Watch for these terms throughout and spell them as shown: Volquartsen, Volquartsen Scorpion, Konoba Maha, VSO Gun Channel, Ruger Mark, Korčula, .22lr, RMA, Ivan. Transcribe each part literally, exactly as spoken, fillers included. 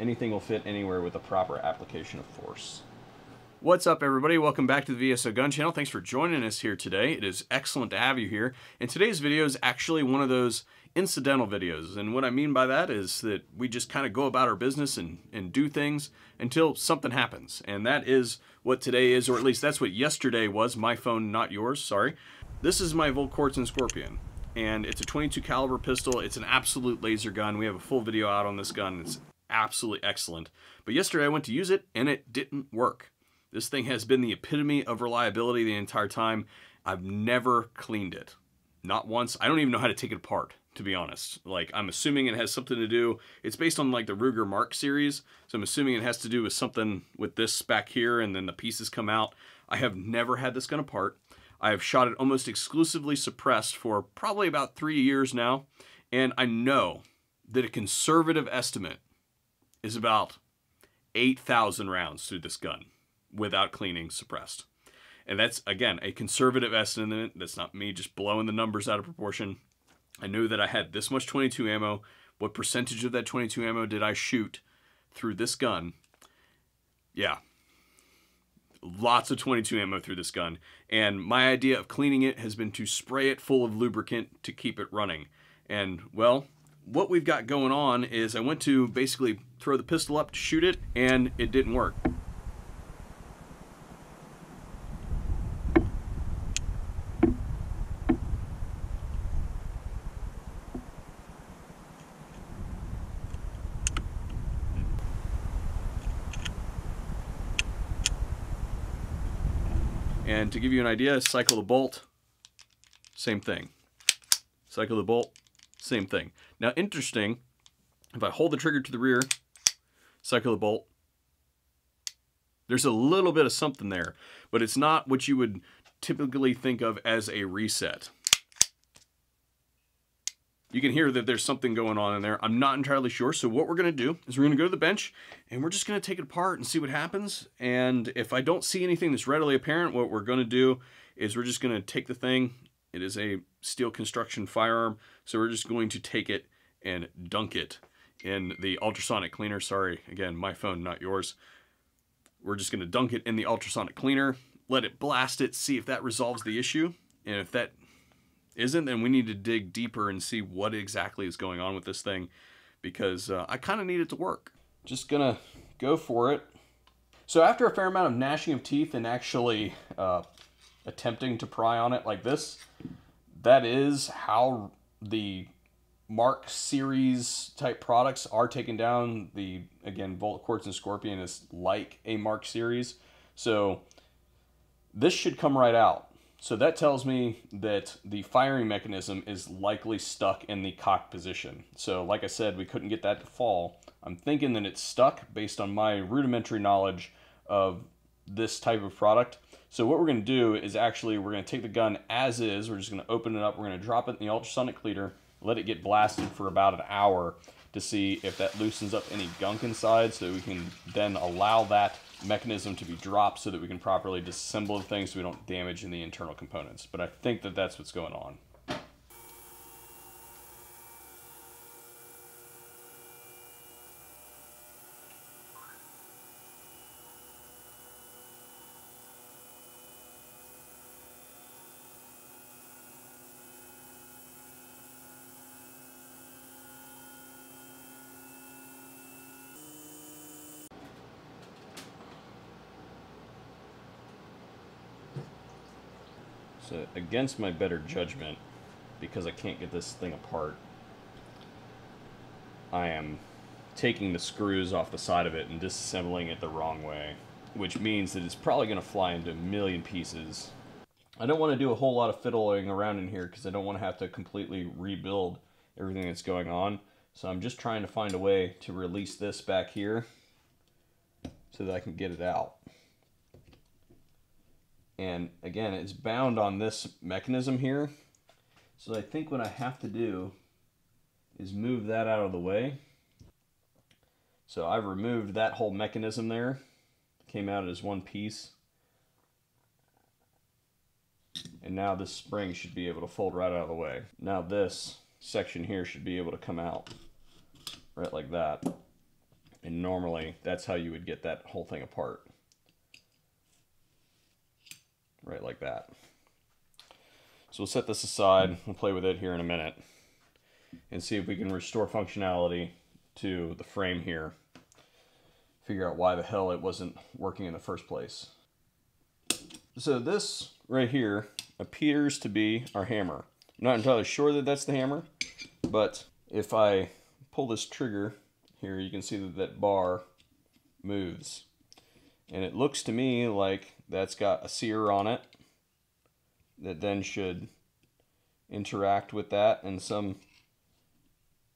Anything will fit anywhere with a proper application of force. What's up, everybody? Welcome back to the V S O Gun Channel. Thanks for joining us here today. It is excellent to have you here. And today's video is actually one of those incidental videos. And what I mean by that is that we just kind of go about our business and, and do things until something happens. And that is what today is, or at least that's what yesterday was. My phone, not yours, sorry. This is my Volquartsen Scorpion. And it's a twenty-two caliber pistol. It's an absolute laser gun. We have a full video out on this gun. It's absolutely excellent. But yesterday I went to use it and it didn't work. This thing has been the epitome of reliability the entire time. I've never cleaned it. Not once. I don't even know how to take it apart, to be honest. Like, I'm assuming it has something to do. It's based on like the Ruger Mark series. So I'm assuming it has to do with something with this back here and then the pieces come out. I have never had this gun apart. I have shot it almost exclusively suppressed for probably about three years now. And I know that a conservative estimate is about eight thousand rounds through this gun, without cleaning, suppressed. And that's, again, a conservative estimate. That's not me just blowing the numbers out of proportion. I knew that I had this much twenty-two ammo. What percentage of that twenty-two ammo did I shoot through this gun? Yeah. Lots of twenty-two ammo through this gun. And my idea of cleaning it has been to spray it full of lubricant to keep it running. And, well, what we've got going on is I went to basically throw the pistol up to shoot it, and it didn't work. And to give you an idea, cycle the bolt, same thing. Cycle the bolt, same thing. Now, interesting, if I hold the trigger to the rear, cycle the bolt, there's a little bit of something there, but it's not what you would typically think of as a reset. You can hear that there's something going on in there. I'm not entirely sure. So what we're going to do is we're going to go to the bench and we're just going to take it apart and see what happens. And if I don't see anything that's readily apparent, what we're going to do is we're just going to take the thing. It is a steel construction firearm. So we're just going to take it and dunk it in the ultrasonic cleaner. Sorry, again, my phone, not yours. We're just going to dunk it in the ultrasonic cleaner, let it blast it, see if that resolves the issue. And if that isn't, then we need to dig deeper and see what exactly is going on with this thing, because uh, I kind of need it to work. Just gonna go for it. So after a fair amount of gnashing of teeth and actually uh, attempting to pry on it like this, that is how the Mark series type products are taken down. The, again, Volquartsen Scorpion is like a Mark series. So this should come right out. So that tells me that the firing mechanism is likely stuck in the cock position. So like I said, we couldn't get that to fall. I'm thinking that it's stuck based on my rudimentary knowledge of this type of product. So what we're going to do is actually we're going to take the gun as is. We're just going to open it up. We're going to drop it in the ultrasonic cleaner, let it get blasted for about an hour to see if that loosens up any gunk inside, so we can then allow that mechanism to be dropped so that we can properly disassemble the thing so we don't damage in the internal components. But I think that that's what's going on. So against my better judgment, because I can't get this thing apart, I am taking the screws off the side of it and disassembling it the wrong way, which means that it's probably going to fly into a million pieces. I don't want to do a whole lot of fiddling around in here because I don't want to have to completely rebuild everything that's going on. So I'm just trying to find a way to release this back here so that I can get it out. And again, it's bound on this mechanism here. So I think what I have to do is move that out of the way. So I've removed that whole mechanism there. It came out as one piece. And now this spring should be able to fold right out of the way. Now this section here should be able to come out right like that. And normally that's how you would get that whole thing apart. Right like that. So we'll set this aside. We'll play with it here in a minute and see if we can restore functionality to the frame here. Figure out why the hell it wasn't working in the first place. So this right here appears to be our hammer. I'm not entirely sure that that's the hammer, but if I pull this trigger here, you can see that that bar moves. And it looks to me like that's got a sear on it that then should interact with that in some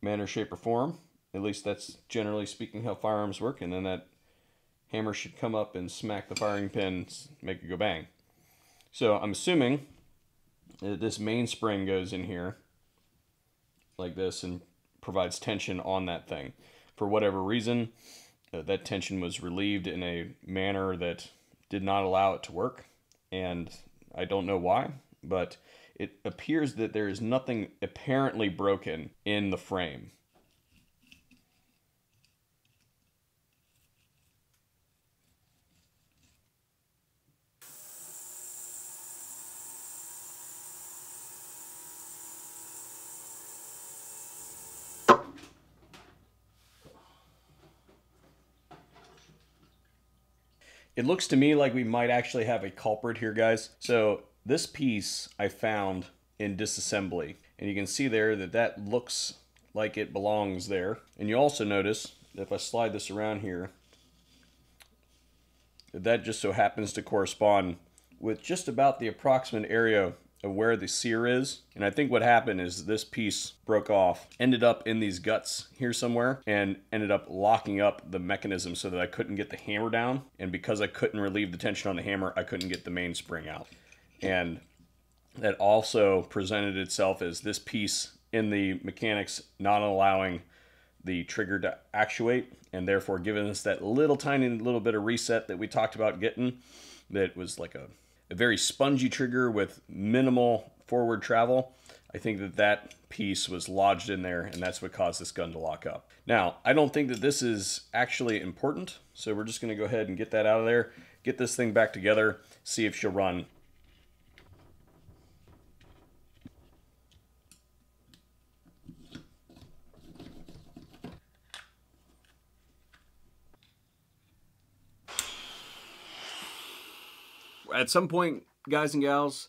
manner, shape, or form. At least that's generally speaking how firearms work. And then that hammer should come up and smack the firing pin, make it go bang. So I'm assuming that this mainspring goes in here like this and provides tension on that thing. For whatever reason, uh, that tension was relieved in a manner that did not allow it to work. And I don't know why, but it appears that there is nothing apparently broken in the frame. It looks to me like we might actually have a culprit here, guys. So this piece I found in disassembly, and you can see there that that looks like it belongs there. And you also notice that if I slide this around here, that, that just so happens to correspond with just about the approximate area of where the sear is. And I think what happened is this piece broke off, ended up in these guts here somewhere, and ended up locking up the mechanism so that I couldn't get the hammer down. And because I couldn't relieve the tension on the hammer, I couldn't get the mainspring out. And that also presented itself as this piece in the mechanics not allowing the trigger to actuate, and therefore giving us that little tiny little bit of reset that we talked about getting, that was like a A very spongy trigger with minimal forward travel. I think that that piece was lodged in there, and that's what caused this gun to lock up. Now, I don't think that this is actually important, so we're just going to go ahead and get that out of there, get this thing back together, see if she'll run. At some point, guys and gals,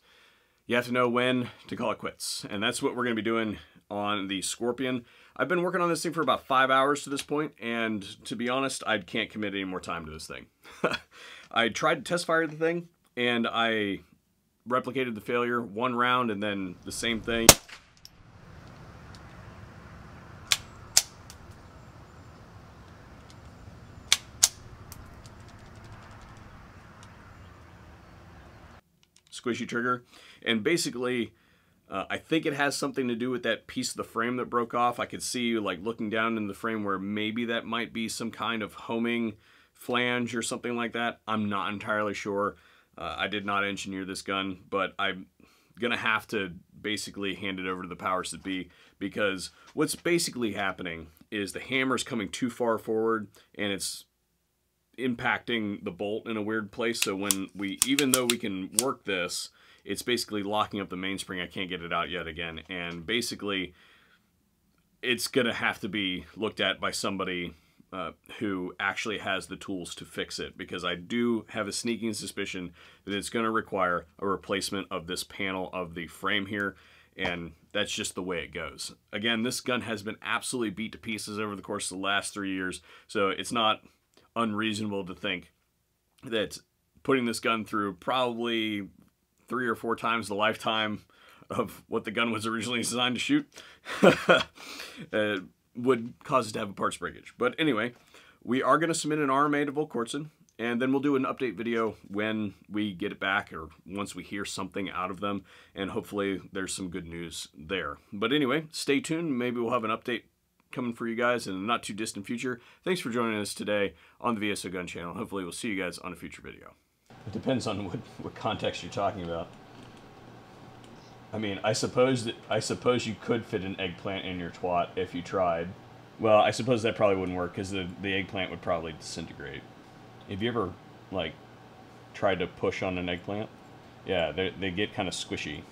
you have to know when to call it quits. And that's what we're going to be doing on the Scorpion. I've been working on this thing for about five hours to this point, and to be honest, I can't commit any more time to this thing. I tried to test fire the thing, and I replicated the failure one round and then the same thing. Squishy trigger. And basically, uh, I think it has something to do with that piece of the frame that broke off. I could see, like, looking down in the frame where maybe that might be some kind of homing flange or something like that. I'm not entirely sure. Uh, I did not engineer this gun, but I'm gonna have to basically hand it over to the powers that be, because what's basically happening is the hammer's coming too far forward and it's impacting the bolt in a weird place. So when we, even though we can work this, it's basically locking up the mainspring. I can't get it out yet again. And basically it's going to have to be looked at by somebody uh, who actually has the tools to fix it, because I do have a sneaking suspicion that it's going to require a replacement of this panel of the frame here. And that's just the way it goes. Again, this gun has been absolutely beat to pieces over the course of the last three years. So it's not unreasonable to think that putting this gun through probably three or four times the lifetime of what the gun was originally designed to shoot uh, would cause it to have a parts breakage. But anyway, we are going to submit an R M A to Volquartsen, and then we'll do an update video when we get it back, or once we hear something out of them, and hopefully there's some good news there. But anyway, stay tuned. Maybe we'll have an update coming for you guys in the not too distant future. Thanks for joining us today on the V S O Gun Channel. Hopefully we'll see you guys on a future video. It depends on what, what context you're talking about. I mean, I suppose that I suppose you could fit an eggplant in your twat if you tried. Well, I suppose that probably wouldn't work because the, the eggplant would probably disintegrate. Have you ever, like, tried to push on an eggplant? Yeah, they, they get kind of squishy.